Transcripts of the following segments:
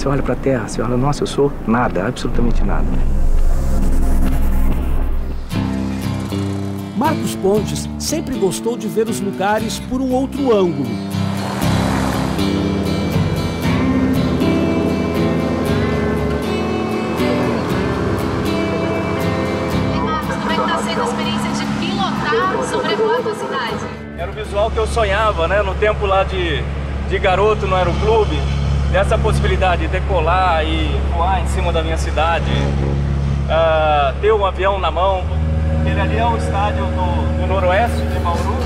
Você olha para a Terra, você olha, nossa, eu sou nada, absolutamente nada. Marcos Pontes sempre gostou de ver os lugares por um outro ângulo. Era o visual que eu sonhava, né? No tempo lá de garoto no aeroclube, dessa possibilidade de decolar e voar em cima da minha cidade, ter um avião na mão. Ele ali é o estádio do Noroeste de Bauru.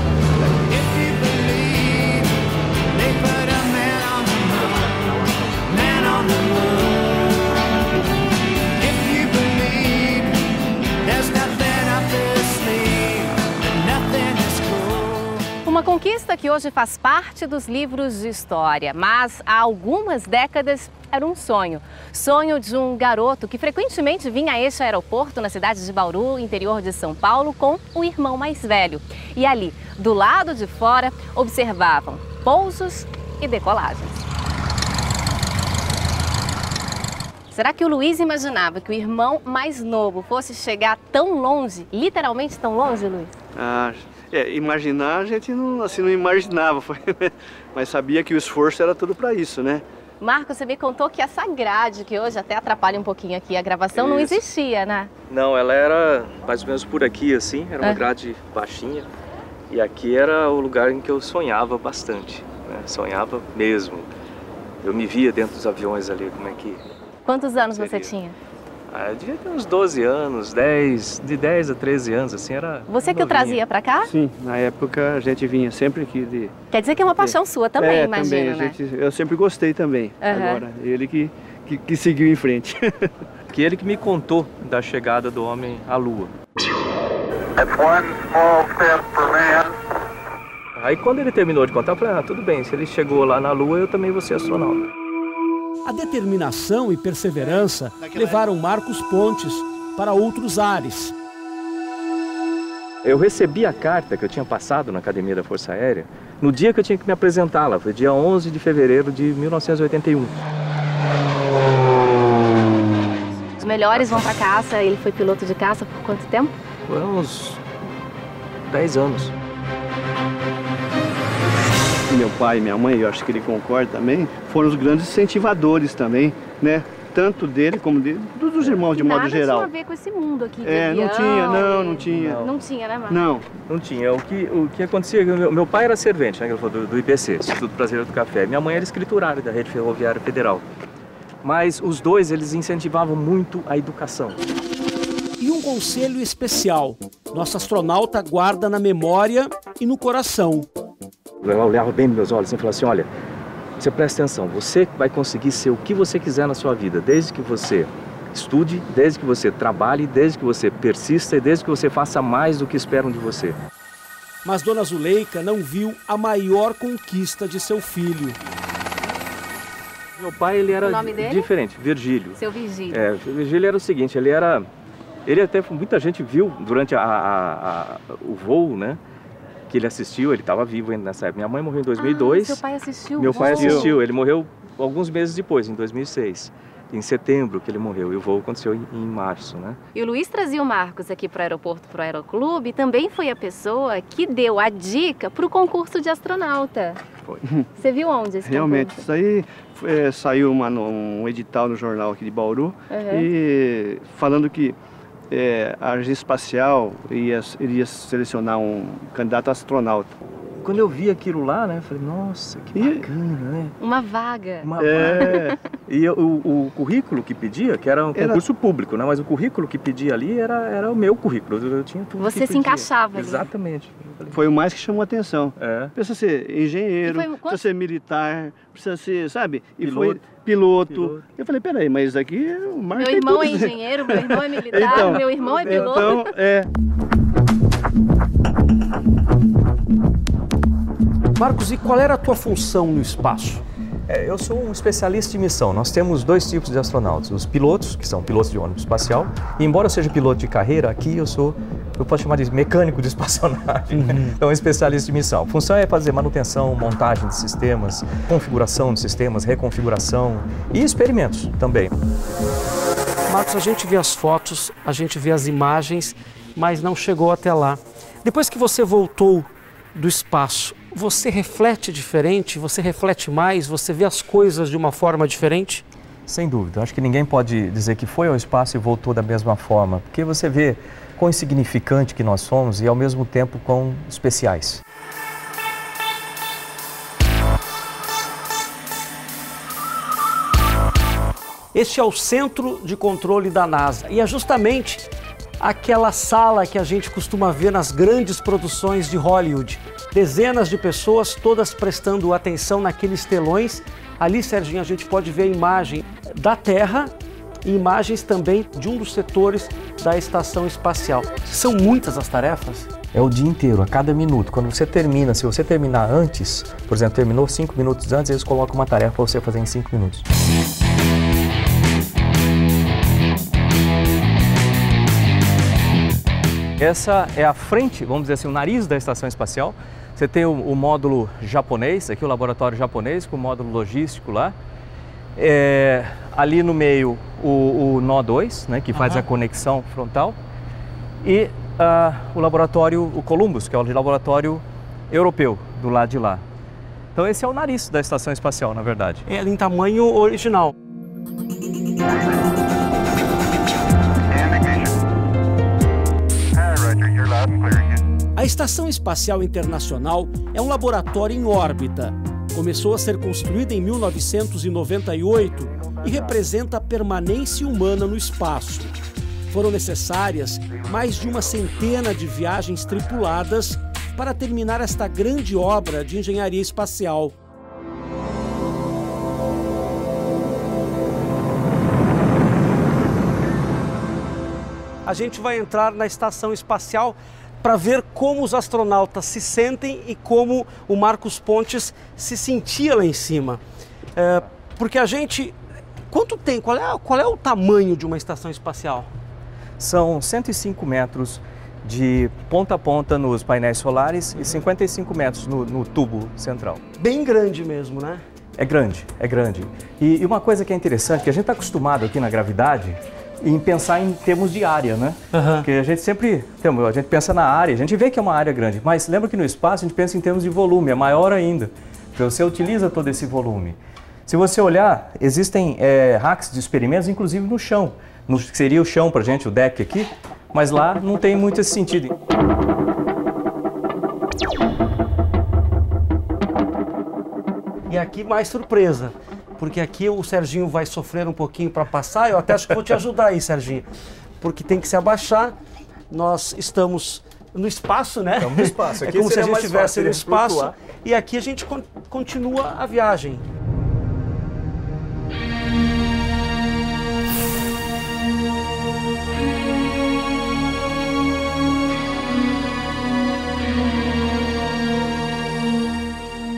Uma conquista que hoje faz parte dos livros de história, mas há algumas décadas era um sonho. Sonho de um garoto que frequentemente vinha a este aeroporto na cidade de Bauru, interior de São Paulo, com o irmão mais velho. E ali, do lado de fora, observavam pousos e decolagens. Será que o Luiz imaginava que o irmão mais novo fosse chegar tão longe, literalmente tão longe, Luiz? Imaginar a gente não imaginava, mas sabia que o esforço era tudo para isso, né? Marcos, você me contou que essa grade, que hoje até atrapalha um pouquinho aqui a gravação, não existia, né? Não, ela era mais ou menos por aqui, assim, era uma grade baixinha. E aqui era o lugar em que eu sonhava bastante, né? Sonhava mesmo. Eu me via dentro dos aviões ali, como é que... Quantos anos você tinha? Eu devia ter uns 12 anos, de 10 a 13 anos, assim, era... Você que o trazia pra cá? Sim, na época a gente vinha sempre aqui de... Quer dizer que é uma paixão sua também, imagino, também, né? Eu sempre gostei também, agora, ele que seguiu em frente. Que ele que me contou da chegada do homem à Lua. Aí quando ele terminou de contar, eu falei, tudo bem, se ele chegou lá na Lua, eu também vou ser astronauta. A determinação e perseverança levaram Marcos Pontes para outros ares. Eu recebi a carta que eu tinha passado na Academia da Força Aérea no dia que eu tinha que me apresentar lá, foi dia 11 de fevereiro de 1981. Os melhores vão para caça, ele foi piloto de caça por quanto tempo? Foi uns 10 anos. Meu pai e minha mãe, eu acho que ele concorda também, foram os grandes incentivadores também, né? Tanto dele como dele, dos irmãos de modo geral. Nada tinha a ver com esse mundo aqui de avião, não tinha, né, Marcos? Não tinha. O que acontecia, meu pai era servente, né, do IPC, Instituto Prazer do Café. Minha mãe era escriturária da Rede Ferroviária Federal. Mas os dois, eles incentivavam muito a educação. E um conselho especial, nosso astronauta guarda na memória e no coração. Eu olhava bem nos meus olhos e falava assim, olha, você presta atenção, você vai conseguir ser o que você quiser na sua vida, desde que você estude, desde que você trabalhe, desde que você persista e desde que você faça mais do que esperam de você. Mas Dona Zuleika não viu a maior conquista de seu filho. Meu pai, ele era diferente, Virgílio. Seu Virgílio. Virgílio era o seguinte, ele até, muita gente viu durante o voo, né? Que ele assistiu, ele estava vivo ainda nessa época. Minha mãe morreu em 2002. Seu pai assistiu? Meu pai assistiu, ele morreu alguns meses depois, em 2006. Em setembro que ele morreu, e o voo aconteceu em março, né? E o Luiz trazia o Marcos aqui para o aeroporto, para o aeroclube, e também foi a pessoa que deu a dica para o concurso de astronauta. Foi. Você viu onde esse concurso? Isso aí saiu um edital no jornal aqui de Bauru, e falando que a Agência Espacial iria selecionar um candidato astronauta. Quando eu vi aquilo lá, né, eu falei, nossa, que bacana, né? Uma vaga. E o currículo que pedia, que era um concurso público, né, mas o currículo que pedia ali era o meu currículo. Eu tinha tudo. Você se encaixava ali. Exatamente. Foi o mais que chamou a atenção. Precisa ser engenheiro, precisa ser militar, precisa ser, sabe? E foi piloto. Eu falei, peraí, mas isso aqui é o Marcos. Meu irmão é engenheiro, meu irmão é militar, então, meu irmão é piloto. Então, Marcos, e qual era a tua função no espaço? Eu sou um especialista em missão. Nós temos dois tipos de astronautas. Os pilotos, que são pilotos de ônibus espacial. E embora eu seja piloto de carreira, aqui eu sou eu posso chamar de mecânico de espaçonave, né? Então, especialista de missão. A função é fazer manutenção, montagem de sistemas, configuração de sistemas, reconfiguração e experimentos também. Marcos, a gente vê as fotos, a gente vê as imagens, mas não chegou até lá. Depois que você voltou do espaço, você reflete diferente? Você reflete mais? Você vê as coisas de uma forma diferente? Sem dúvida. Acho que ninguém pode dizer que foi ao espaço e voltou da mesma forma, porque você vê quão insignificante que nós somos e, ao mesmo tempo, quão especiais. Este é o Centro de Controle da NASA e é justamente aquela sala que a gente costuma ver nas grandes produções de Hollywood. Dezenas de pessoas, todas prestando atenção naqueles telões. Ali, Serginho, a gente pode ver a imagem da Terra e imagens também de um dos setores da Estação Espacial. São muitas as tarefas? É o dia inteiro, a cada minuto. Quando você termina, se você terminar antes, por exemplo, terminou 5 minutos antes, eles colocam uma tarefa para você fazer em 5 minutos. Essa é a frente, vamos dizer assim, o nariz da Estação Espacial. Você tem o módulo japonês, aqui o laboratório japonês, com o módulo logístico lá. Ali no meio o nó 2, né, que faz a conexão frontal. E o laboratório, o Columbus, que é o laboratório europeu, do lado de lá. Então esse é o nariz da Estação Espacial, na verdade. É em tamanho original. A Estação Espacial Internacional é um laboratório em órbita. Começou a ser construída em 1998 e representa a permanência humana no espaço. Foram necessárias mais de 100 de viagens tripuladas para terminar esta grande obra de engenharia espacial. A gente vai entrar na Estação Espacial para ver como os astronautas se sentem e como o Marcos Pontes se sentia lá em cima. Porque a gente... Quanto tem? Qual é o tamanho de uma estação espacial? São 105 metros de ponta a ponta nos painéis solares e 55 metros no tubo central. Bem grande mesmo, né? É grande, é grande. E uma coisa que é interessante, que a gente está acostumado aqui na gravidade, em pensar em termos de área, né? Porque a gente sempre pensa na área, a gente vê que é uma área grande, mas lembra que no espaço a gente pensa em termos de volume, é maior ainda, porque você utiliza todo esse volume. Se você olhar, existem racks de experimentos, inclusive no chão, que seria o chão pra gente, o deck aqui, mas lá não tem muito esse sentido. E aqui mais surpresa. Porque aqui o Serginho vai sofrer um pouquinho para passar. Eu até acho que vou te ajudar aí, Serginho. Porque tem que se abaixar. Nós estamos no espaço, né? Estamos no espaço. Aqui é como se a gente estivesse no espaço. Flutuar. E aqui a gente continua a viagem.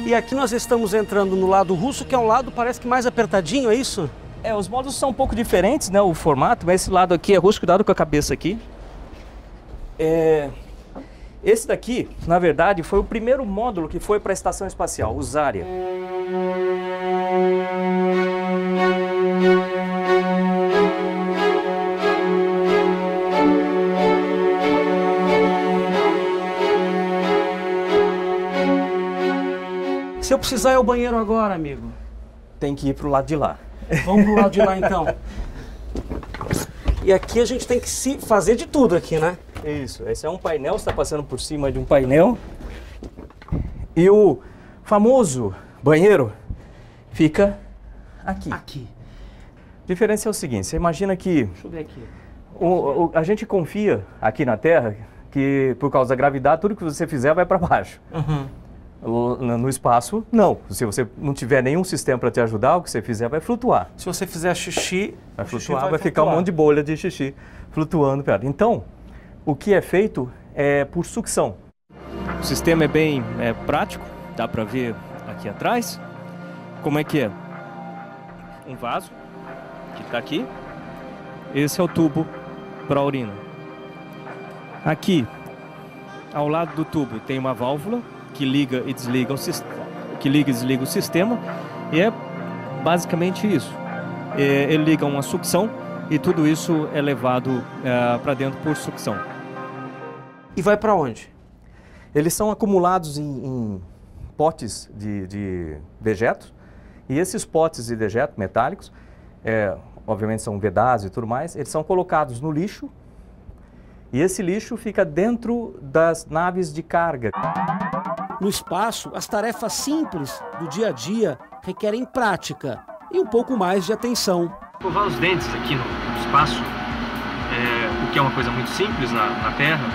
E aqui nós estamos entrando no lado russo, que é um lado parece que mais apertadinho, é isso? É, os módulos são um pouco diferentes, né, o formato, mas esse lado aqui é russo, cuidado com a cabeça aqui. Esse daqui, na verdade, foi o primeiro módulo que foi para a Estação Espacial, o Zarya. Se eu precisar ir ao banheiro agora, amigo? Tem que ir pro lado de lá. Vamos pro lado de lá, então. E aqui a gente tem que se fazer de tudo aqui, né? Isso. Esse é um painel, você está passando por cima de um painel. E o famoso banheiro fica aqui. Aqui. A diferença é o seguinte, você imagina que... Deixa eu ver aqui. A gente confia aqui na Terra que, por causa da gravidade, tudo que você fizer vai para baixo. No espaço, não. Se você não tiver nenhum sistema para te ajudar, o que você fizer vai flutuar. Se você fizer xixi, vai flutuar, vai ficar um monte de bolha de xixi flutuando. Então, o que é feito é por sucção. O sistema é bem prático, dá para ver aqui atrás. Como é que é? Um vaso que está aqui. Esse é o tubo para a urina. Aqui, ao lado do tubo, tem uma válvula que liga e desliga o sistema, e é basicamente isso. Ele liga uma sucção e tudo isso é levado para dentro por sucção. E vai para onde? Eles são acumulados em potes de dejetos, e esses potes de dejetos metálicos, obviamente são vedados e tudo mais, eles são colocados no lixo, e esse lixo fica dentro das naves de carga. No espaço, as tarefas simples do dia a dia requerem prática e um pouco mais de atenção. Escovar os dentes aqui no espaço, o que é uma coisa muito simples na Terra,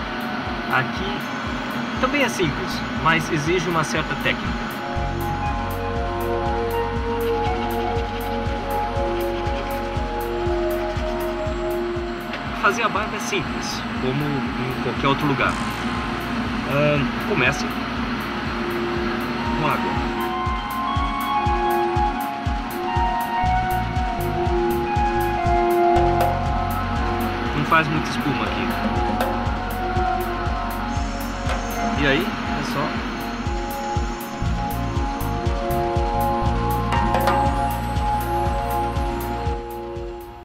aqui também é simples, mas exige uma certa técnica. Fazer a barba é simples, como em qualquer outro lugar. Começa com água. Não faz muita espuma aqui. E aí, é só...